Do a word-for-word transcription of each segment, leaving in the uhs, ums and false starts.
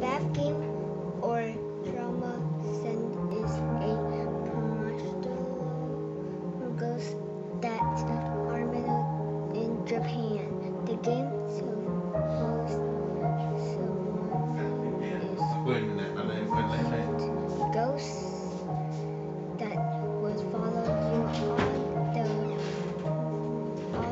Bath Game or Trauma Send is a promotional ghost that are made in Japan. The game supposed someone is Wait a minute, my name, my name. Ghost that will follow you on the on the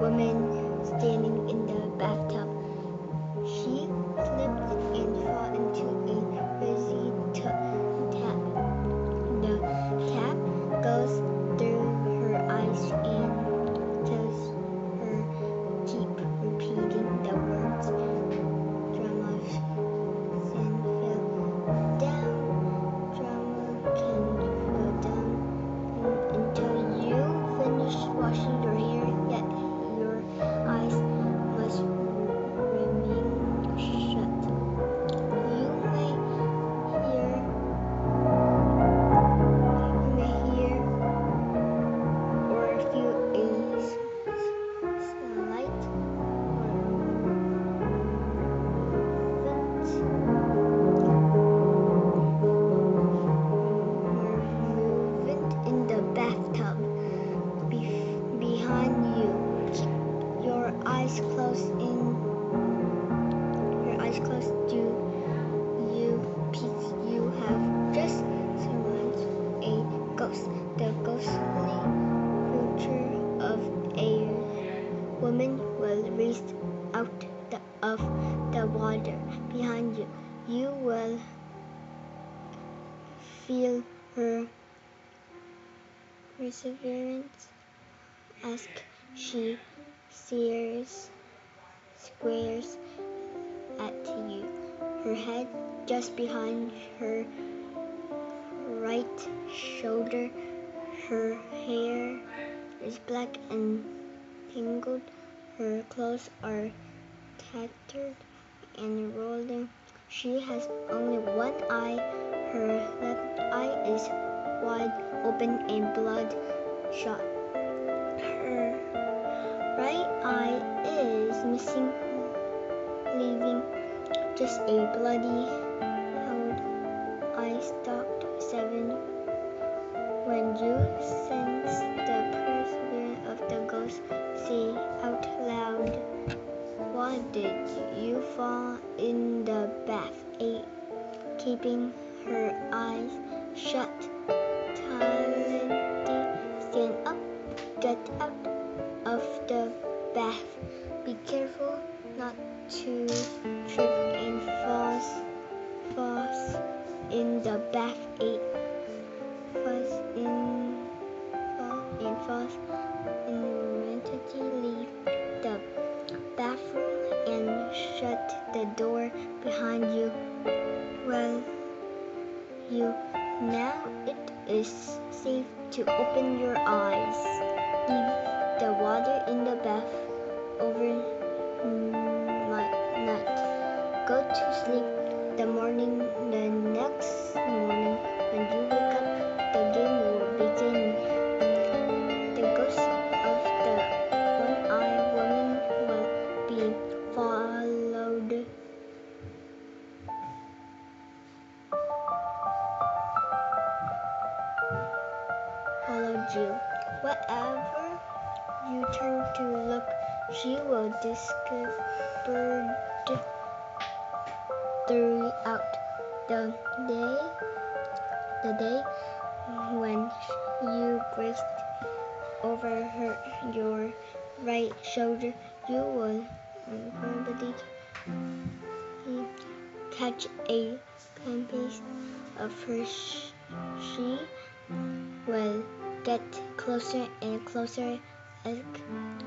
woman standing in the bathtub. She slipped and fell into a fizzy tap. The tap goes through her eyes and tells her keep repeating the words. Drama can fell down. Drama can fall down until you finish washing your hair. Yet eyes must remain shut. You may hear, you may hear or feel a slight movement in the bathtub behind you. Eyes closed in your eyes closed to you peace you have just surrounded a ghost. The ghostly future of a woman will rise out the, of the water behind you. You will feel her perseverance as she Sears squares at you, her head just behind her right shoulder. Her hair is black and tangled. Her clothes are tattered and rolling. She has only one eye. Her left eye is wide open and bloodshot. Right eye is missing, leaving just a bloody hole. I stopped seven. When you sense the presence of the ghost, say out loud, why did you fall in the bath? Eight, keeping her eyes shut. Talenty, stand up, get out of the bath. Be careful not to trip and fall, fall in the bath. Eight, falls in, fall and falls in romantically. Leave the bathroom and shut the door behind you. Well, you. Now it is safe to open your eyes. Leave the water in the bath overnight. Go to sleep the morning. The next morning, when you wake up, the game will begin. The ghost of the one-eyed woman will be followed. Followed you. Whatever you turn to look, she will disappear throughout the day. The day when you grazed over her your right shoulder, you will probably catch a glimpse of her. She will get closer and closer as,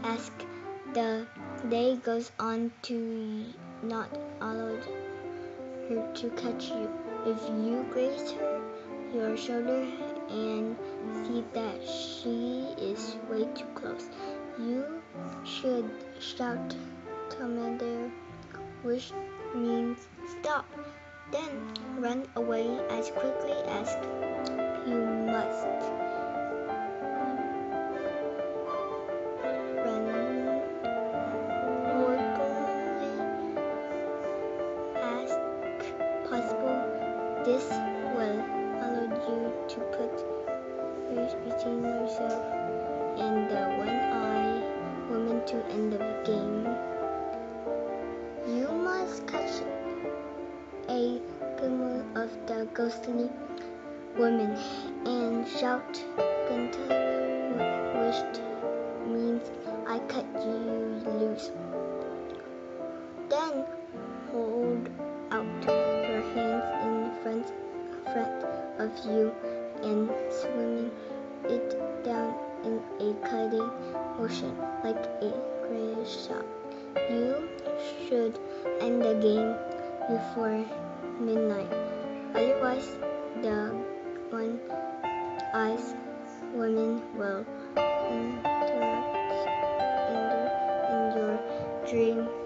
as the day goes on to not allow her to catch you. If you graze her your shoulder and see that she is way too close, you should shout command her, which means stop. Then run away as quickly as you must. This will allow you to put yours between yourself and the one-eyed woman to end the game. You must catch a glimpse of the ghostly woman and shout "Genta," which means I cut you loose. Then hold out your hands in front of you and swimming it down in a cutting motion like a great shot. You should end the game before midnight. Otherwise, the one-eyed woman will enter in your dream.